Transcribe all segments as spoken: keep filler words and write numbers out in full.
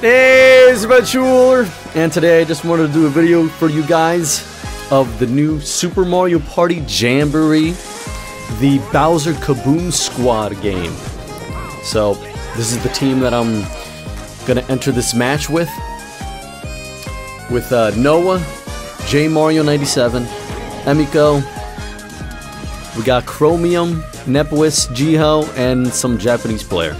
Hey, it's Matt Schueller, and today I just wanted to do a video for you guys of the new Super Mario Party Jamboree, the Bowser Kaboom Squad game. So this is the team that I'm gonna enter this match with, with uh, Noah, Jmario ninety-seven, Emiko. We got Chromium, Nepwis, Jiho, and some Japanese player.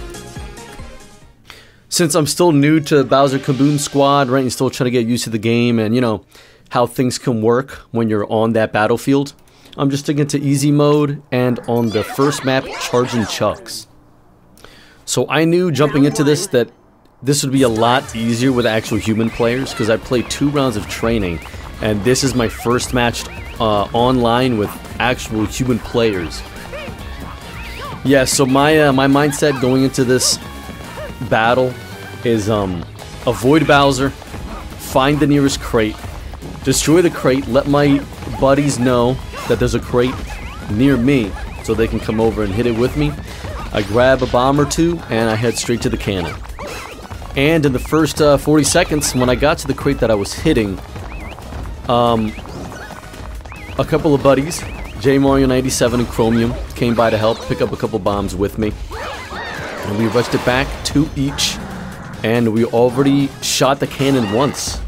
Since I'm still new to Bowser Kaboom Squad, right, and still trying to get used to the game and, you know, how things can work when you're on that battlefield, I'm just sticking to easy mode and on the first map, Charging Chucks. So I knew jumping into this that this would be a lot easier with actual human players because I played two rounds of training and this is my first match uh, online with actual human players. Yeah, so my, uh, my mindset going into this battle is um avoid Bowser, find the nearest crate, destroy the crate, let my buddies know that there's a crate near me so they can come over and hit it with me. I grab a bomb or two and I head straight to the cannon. And in the first uh, forty seconds, when I got to the crate that I was hitting, um a couple of buddies, Jmario ninety-seven and Chromium, came by to help pick up a couple bombs with me. And we rushed it back, two each, and we already shot the cannon once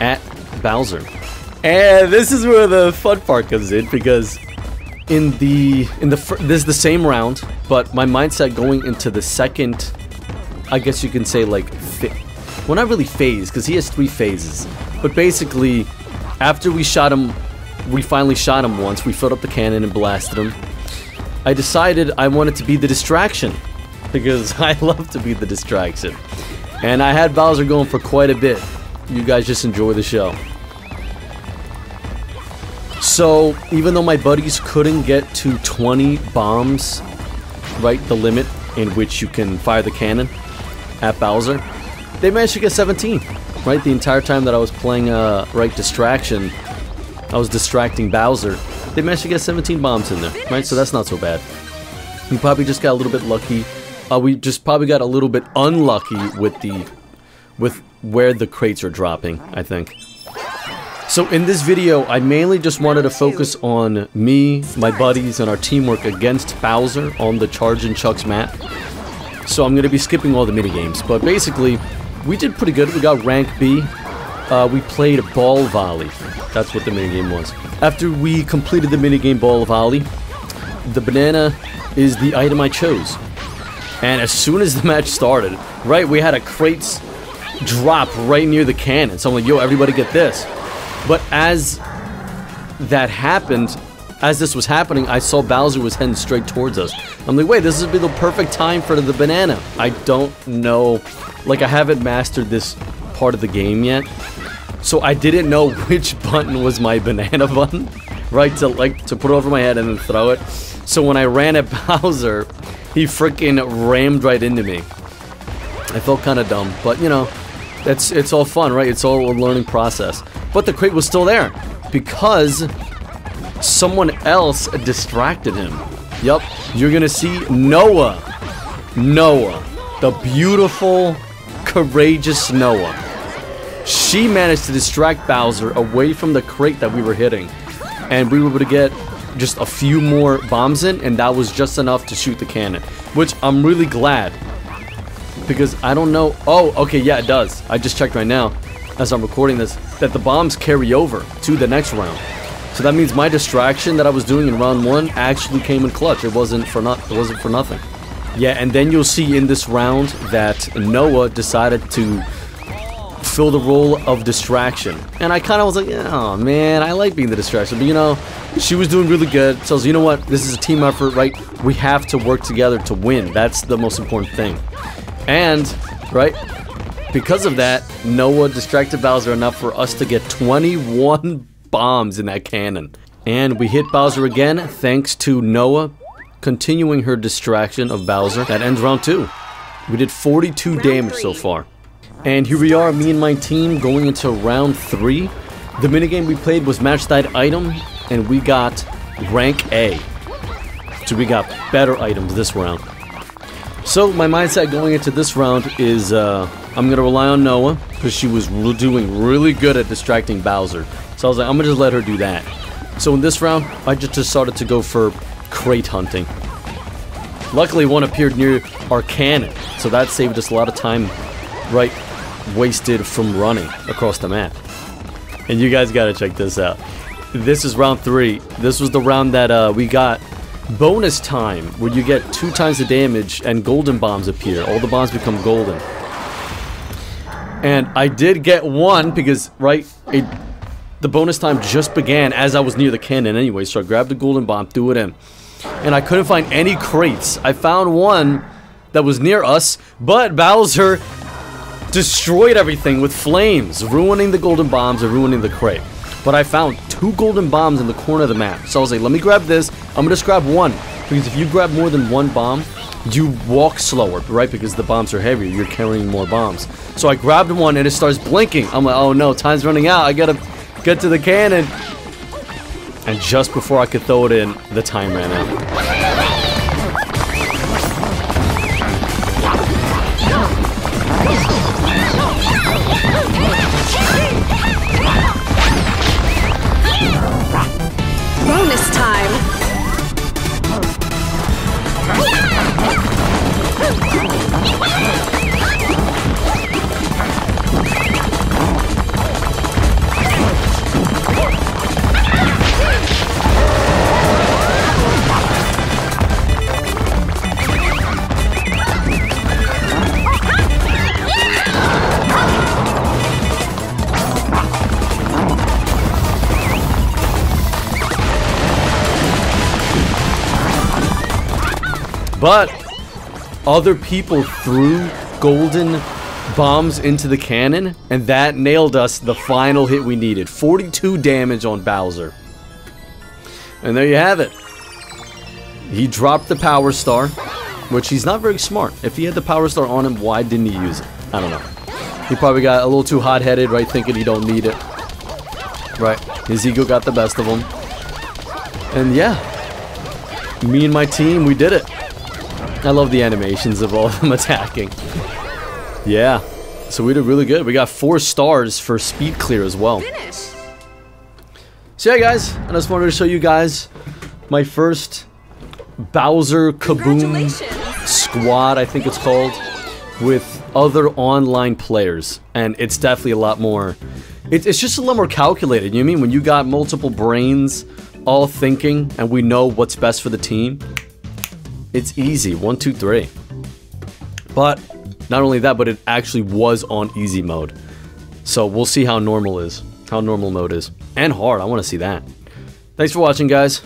at Bowser. And this is where the fun part comes in, because in the in the this is the same round, but my mindset going into the second, I guess you can say, like, well, not really phase, because he has three phases. But basically, after we shot him, we finally shot him once. We filled up the cannon and blasted him. I decided I wanted to be the distraction, because I love to be the distraction. And I had Bowser going for quite a bit. You guys just enjoy the show. So, even though my buddies couldn't get to twenty bombs, right, the limit in which you can fire the cannon at Bowser, they managed to get seventeen, right? The entire time that I was playing, uh, right, distraction, I was distracting Bowser, they managed to get seventeen bombs in there, right? So that's not so bad. We probably just got a little bit lucky. Uh, we just probably got a little bit unlucky with the, with where the crates are dropping, I think. So in this video, I mainly just wanted to focus on me, my buddies, and our teamwork against Bowser on the Charging Chucks map. So I'm going to be skipping all the minigames, but basically, we did pretty good. We got rank B. Uh, we played ball volley. That's what the minigame was. After we completed the minigame ball volley, the banana is the item I chose. And as soon as the match started, right, we had a crate drop right near the cannon. So I'm like, yo, everybody get this. But as that happened, as this was happening, I saw Bowser was heading straight towards us. I'm like, wait, this would be the perfect time for the banana. I don't know. Like, I haven't mastered this part of the game yet. So I didn't know which button was my banana button, right, to, like, to put it over my head and then throw it. So when I ran at Bowser, he freaking rammed right into me. I felt kind of dumb, but you know, that's, it's all fun, right? It's all a learning process. But the crate was still there because someone else distracted him. Yup, you're gonna see Noah. Noah, the beautiful, courageous Noah. She managed to distract Bowser away from the crate that we were hitting, and we were able to get just a few more bombs in, and that was just enough to shoot the cannon, which I'm really glad, because I don't know. Oh, okay, yeah, it does. I just checked right now, as I'm recording this, that the bombs carry over to the next round. So that means my distraction that I was doing in round one actually came in clutch. It wasn't for not. It wasn't for nothing. Yeah, and then you'll see in this round that Noah decided to fill the role of distraction, and I kind of was like, oh man, I like being the distraction, but you know, she was doing really good, so I was, you know what, this is a team effort, right? We have to work together to win. That's the most important thing. And right, because of that, Noah distracted Bowser enough for us to get twenty-one bombs in that cannon, and we hit Bowser again thanks to Noah continuing her distraction of Bowser. That ends round two. We did forty-two damage so far. And here we are, me and my team, going into round three. The minigame we played was match that item, and we got rank A. So we got better items this round. So my mindset going into this round is uh, I'm gonna rely on Noah because she was re doing really good at distracting Bowser. So I was like, I'm gonna just let her do that. So in this round, I just decided to go for crate hunting. Luckily, one appeared near our cannon, so that saved us a lot of time right wasted from running across the map. And you guys gotta check this out. This is round three. This was the round that uh, we got bonus time, where you get two times the damage and golden bombs appear. All the bombs become golden. And I did get one because, right, it, the bonus time just began as I was near the cannon anyway, so I grabbed the golden bomb, threw it in. And I couldn't find any crates. I found one that was near us, but Bowser destroyed everything with flames, ruining the golden bombs and ruining the crate. But I found two golden bombs in the corner of the map. So I was like, let me grab this. I'm gonna just grab one. Because if you grab more than one bomb, you walk slower, right? Because the bombs are heavier. You're carrying more bombs. So I grabbed one and it starts blinking. I'm like, oh no, time's running out. I gotta get to the cannon. And just before I could throw it in, the time ran out. But other people threw golden bombs into the cannon, and that nailed us the final hit we needed. forty-two damage on Bowser. And there you have it. He dropped the Power Star, which he's not very smart. If he had the Power Star on him, why didn't he use it? I don't know. He probably got a little too hot-headed, right, thinking he don't need it. Right, his ego got the best of him. And yeah, me and my team, we did it. I love the animations of all of them attacking. Yeah, so we did really good. We got four stars for speed clear as well. Finish. So yeah, guys, I just wanted to show you guys my first Bowser Kaboom Squad, I think it's called, with other online players, and it's definitely a lot more. It, it's just a lot more calculated. You know what I mean? When you got multiple brains all thinking, and we know what's best for the team. It's easy, one, two, three. But not only that, but it actually was on easy mode. So we'll see how normal is, how normal mode is, and hard. I want to see that. Thanks for watching, guys.